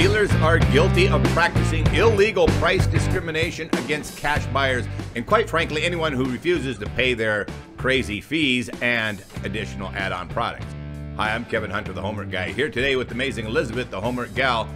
Dealers are guilty of practicing illegal price discrimination against cash buyers and, quite frankly, anyone who refuses to pay their crazy fees and additional add-on products. Hi, I'm Kevin Hunter, the Homework Guy, here today with the amazing Elizabeth, the Homework Gal.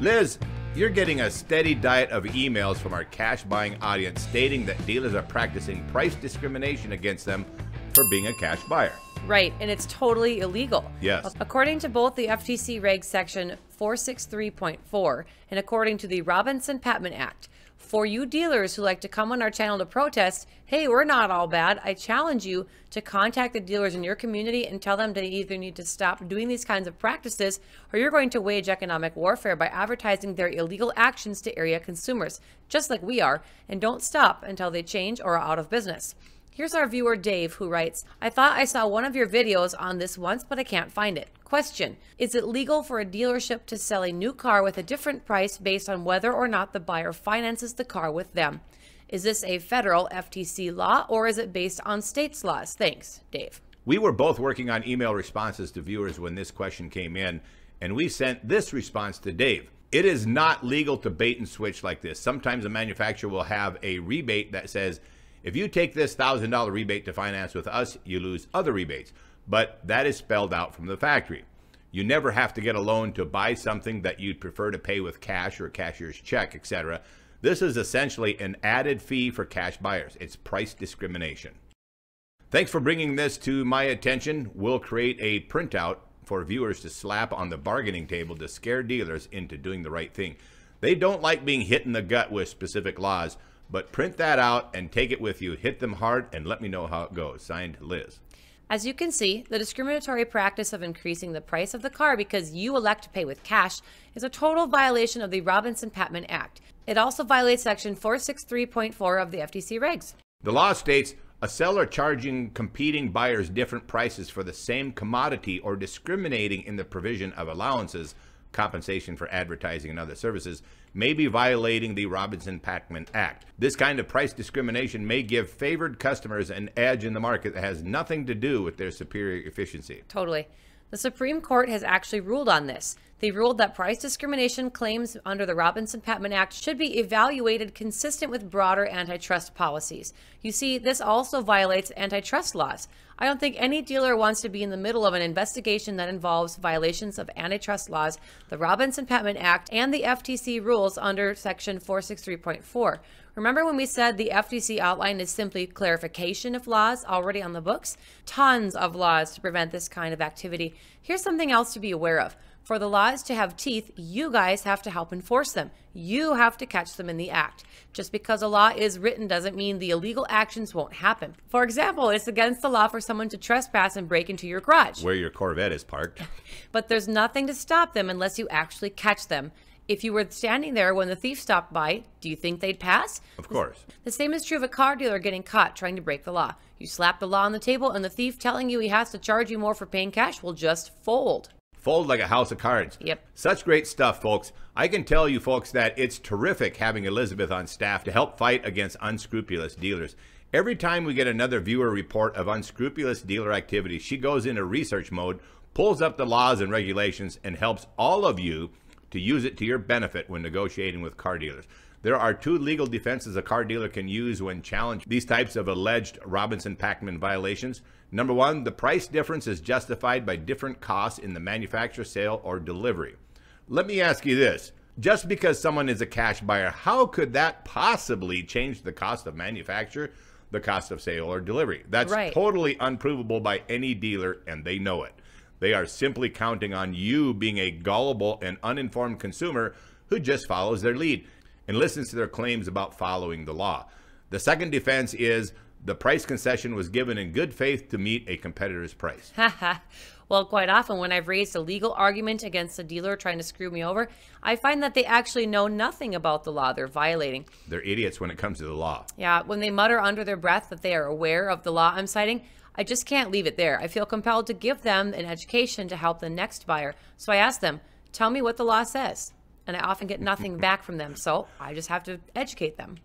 Liz, you're getting a steady diet of emails from our cash buying audience stating that dealers are practicing price discrimination against them for being a cash buyer. Right, and it's totally illegal. Yes. According to both the FTC Reg Section 463.4 and according to the Robinson-Patman Act, for you dealers who like to come on our channel to protest, hey, we're not all bad, I challenge you to contact the dealers in your community and tell them they either need to stop doing these kinds of practices or you're going to wage economic warfare by advertising their illegal actions to area consumers, just like we are, and don't stop until they change or are out of business. Here's our viewer Dave, who writes, I thought I saw one of your videos on this once, but I can't find it. Question: is it legal for a dealership to sell a new car with a different price based on whether or not the buyer finances the car with them? Is this a federal FTC law or is it based on states' laws? Thanks, Dave. We were both working on email responses to viewers when this question came in, and we sent this response to Dave. It is not legal to bait and switch like this. Sometimes a manufacturer will have a rebate that says, if you take this $1,000 rebate to finance with us, you lose other rebates. But that is spelled out from the factory. You never have to get a loan to buy something that you'd prefer to pay with cash or a cashier's check, etc. This is essentially an added fee for cash buyers. It's price discrimination. Thanks for bringing this to my attention. We'll create a printout for viewers to slap on the bargaining table to scare dealers into doing the right thing. They don't like being hit in the gut with specific laws, but print that out and take it with you. Hit them hard and let me know how it goes. Signed, Liz. As you can see, the discriminatory practice of increasing the price of the car because you elect to pay with cash is a total violation of the Robinson-Patman Act. It also violates Section 463.4 of the FTC regs. The law states, a seller charging competing buyers different prices for the same commodity or discriminating in the provision of allowances, compensation for advertising and other services, may be violating the Robinson-Patman Act. This kind of price discrimination may give favored customers an edge in the market that has nothing to do with their superior efficiency. Totally. The Supreme Court has actually ruled on this. They ruled that price discrimination claims under the Robinson-Patman Act should be evaluated consistent with broader antitrust policies. You see, this also violates antitrust laws. I don't think any dealer wants to be in the middle of an investigation that involves violations of antitrust laws, the Robinson-Patman Act, and the FTC rules under Section 463.4. Remember when we said the FTC outline is simply clarification of laws already on the books? Tons of laws to prevent this kind of activity. Here's something else to be aware of. For the laws to have teeth, you guys have to help enforce them. You have to catch them in the act. Just because a law is written doesn't mean the illegal actions won't happen. For example, it's against the law for someone to trespass and break into your garage, where your Corvette is parked. But there's nothing to stop them unless you actually catch them. If you were standing there when the thief stopped by, do you think they'd pass? Of course. The same is true of a car dealer getting caught trying to break the law. You slap the law on the table and the thief telling you he has to charge you more for paying cash will just fold. Fold like a house of cards. Yep. Such great stuff, folks. I can tell you, folks, that it's terrific having Elizabeth on staff to help fight against unscrupulous dealers. Every time we get another viewer report of unscrupulous dealer activity, she goes into research mode, pulls up the laws and regulations, and helps all of you to use it to your benefit when negotiating with car dealers. There are two legal defenses a car dealer can use when challenged these types of alleged Robinson-Patman violations. Number one, the price difference is justified by different costs in the manufacture, sale, or delivery. Let me ask you this. Just because someone is a cash buyer, how could that possibly change the cost of manufacture, the cost of sale, or delivery? That's right. Totally unprovable by any dealer, and they know it. They are simply counting on you being a gullible and uninformed consumer who just follows their lead and listens to their claims about following the law. The second defense is the price concession was given in good faith to meet a competitor's price. Well, quite often when I've raised a legal argument against a dealer trying to screw me over, I find that they actually know nothing about the law they're violating. They're idiots when it comes to the law. Yeah, when they mutter under their breath that they are aware of the law I'm citing, I just can't leave it there. I feel compelled to give them an education to help the next buyer. So I ask them, tell me what the law says. And I often get nothing back from them, so I just have to educate them.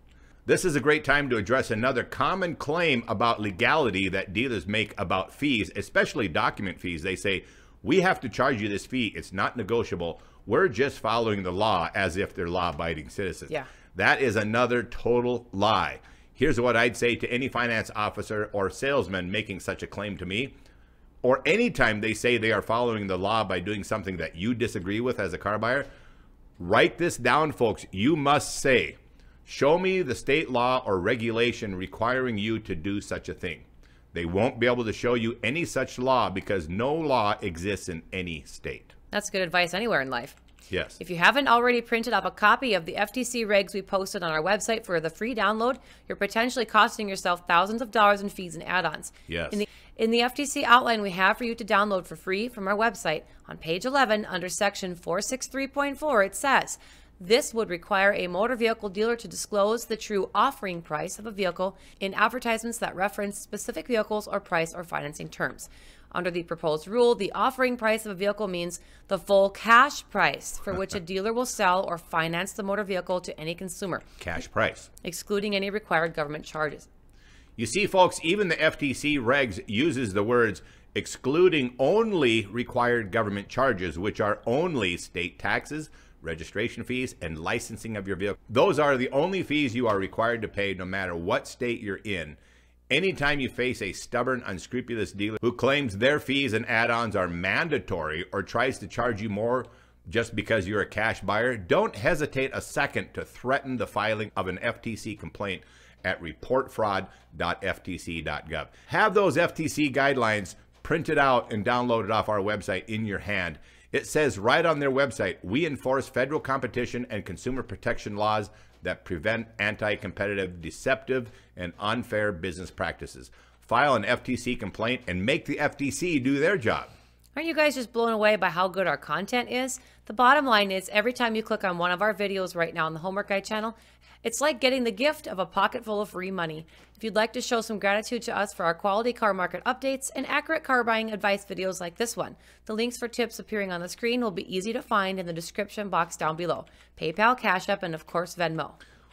This is a great time to address another common claim about legality that dealers make about fees, especially document fees. They say, We have to charge you this fee. It's not negotiable. We're just following the law as if they're law-abiding citizens. Yeah. That is another total lie. Here's what I'd say to any finance officer or salesman making such a claim to me, or anytime they say they are following the law by doing something that you disagree with as a car buyer. Write this down, folks. You must say, show me the state law or regulation requiring you to do such a thing. They won't be able to show you any such law because no law exists in any state. That's good advice anywhere in life. Yes. If you haven't already printed up a copy of the FTC regs we posted on our website for the free download, you're potentially costing yourself thousands of dollars in fees and add-ons. Yes. In the FTC outline we have for you to download for free from our website, on page 11 under section 463.4, it says, this would require a motor vehicle dealer to disclose the true offering price of a vehicle in advertisements that reference specific vehicles or price or financing terms. Under the proposed rule, the offering price of a vehicle means the full cash price for which a dealer will sell or finance the motor vehicle to any consumer. Cash price. Excluding any required government charges. You see, folks, even the FTC regs uses the words excluding only required government charges, which are only state taxes, registration fees, and licensing of your vehicle. Those are the only fees you are required to pay no matter what state you're in. Anytime you face a stubborn, unscrupulous dealer who claims their fees and add-ons are mandatory or tries to charge you more just because you're a cash buyer, don't hesitate a second to threaten the filing of an FTC complaint at reportfraud.ftc.gov. Have those FTC guidelines printed out and downloaded off our website in your hand. It says right on their website, we enforce federal competition and consumer protection laws that prevent anti-competitive, deceptive, and unfair business practices. File an FTC complaint and make the FTC do their job. Aren't you guys just blown away by how good our content is? The bottom line is, every time you click on one of our videos right now on the Homework Guy channel, it's like getting the gift of a pocket full of free money. If you'd like to show some gratitude to us for our quality car market updates and accurate car buying advice videos like this one, the links for tips appearing on the screen will be easy to find in the description box down below. PayPal, Cash App, and of course, Venmo.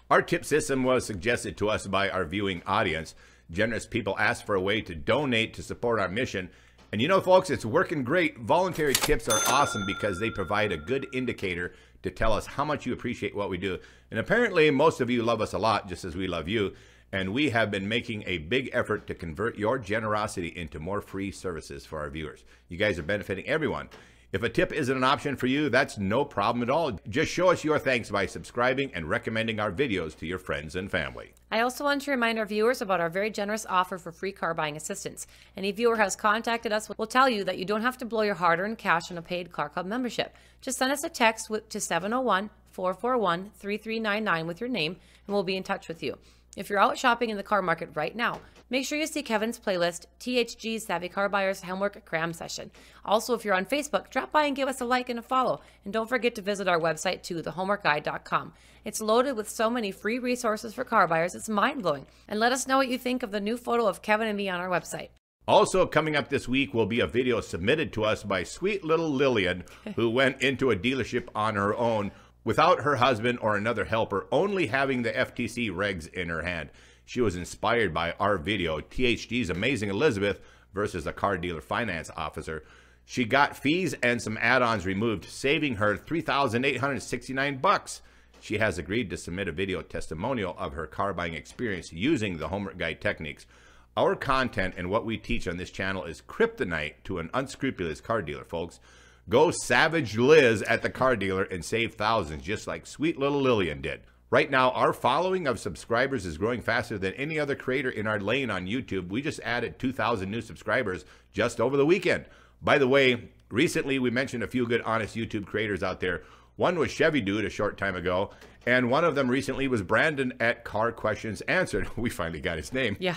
Our tip system was suggested to us by our viewing audience. Generous people asked for a way to donate to support our mission. And you know, folks, it's working great. Voluntary tips are awesome because they provide a good indicator to tell us how much you appreciate what we do. And apparently most of you love us a lot, just as we love you. And we have been making a big effort to convert your generosity into more free services for our viewers. You guys are benefiting everyone. If a tip isn't an option for you, that's no problem at all. Just show us your thanks by subscribing and recommending our videos to your friends and family. I also want to remind our viewers about our very generous offer for free car buying assistance. Any viewer who has contacted us will tell you that you don't have to blow your hard-earned cash on a paid Car Club membership. Just send us a text to 701-441-3399 with your name, and we'll be in touch with you. If you're out shopping in the car market right now, make sure you see Kevin's playlist, THG's Savvy Car Buyers Homework Cram Session. Also, if you're on Facebook, drop by and give us a like and a follow. And don't forget to visit our website too, thehomeworkguy.com. It's loaded with so many free resources for car buyers, it's mind-blowing. And let us know what you think of the new photo of Kevin and me on our website. Also coming up this week will be a video submitted to us by sweet little Lillian, who went into a dealership on her own, without her husband or another helper, only having the FTC regs in her hand. She was inspired by our video, THG's Amazing Elizabeth versus a Car Dealer Finance Officer. She got fees and some add-ons removed, saving her $3,869. She has agreed to submit a video testimonial of her car buying experience using the Homework Guy techniques. Our content and what we teach on this channel is kryptonite to an unscrupulous car dealer, folks. Go savage Liz at the car dealer and save thousands, just like sweet little Lillian did. Right now, our following of subscribers is growing faster than any other creator in our lane on YouTube. We just added 2,000 new subscribers just over the weekend. By the way, recently we mentioned a few good, honest YouTube creators out there. One was Chevy Dude a short time ago, and one of them recently was Brandon at Car Questions Answered. We finally got his name. Yeah.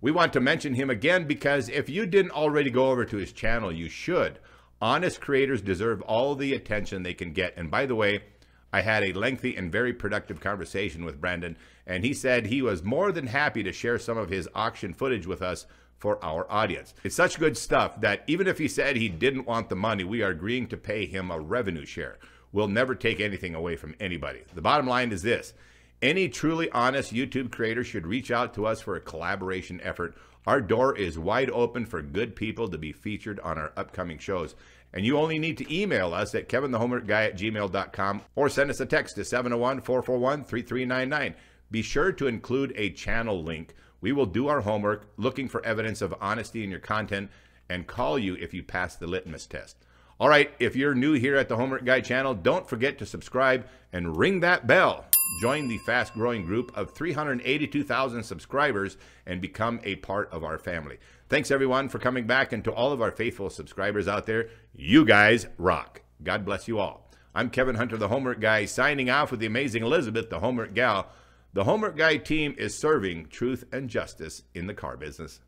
We want to mention him again because if you didn't already go over to his channel, you should. Honest creators deserve all the attention they can get. And by the way, I had a lengthy and very productive conversation with Brandon, and he said he was more than happy to share some of his auction footage with us for our audience. It's such good stuff that even if he said he didn't want the money, we are agreeing to pay him a revenue share. We'll never take anything away from anybody. The bottom line is this. Any truly honest YouTube creator should reach out to us for a collaboration effort. Our door is wide open for good people to be featured on our upcoming shows. And you only need to email us at kevinthehomeworkguy@gmail.com or send us a text to 701-441-3399. Be sure to include a channel link. We will do our homework looking for evidence of honesty in your content and call you if you pass the litmus test. All right, if you're new here at the Homework Guy channel, don't forget to subscribe and ring that bell. Join the fast-growing group of 382,000 subscribers and become a part of our family. Thanks, everyone, for coming back, and to all of our faithful subscribers out there, you guys rock. God bless you all. I'm Kevin Hunter, the Homework Guy, signing off with the amazing Elizabeth, the Homework Gal. The Homework Guy team is serving truth and justice in the car business.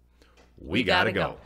We gotta go.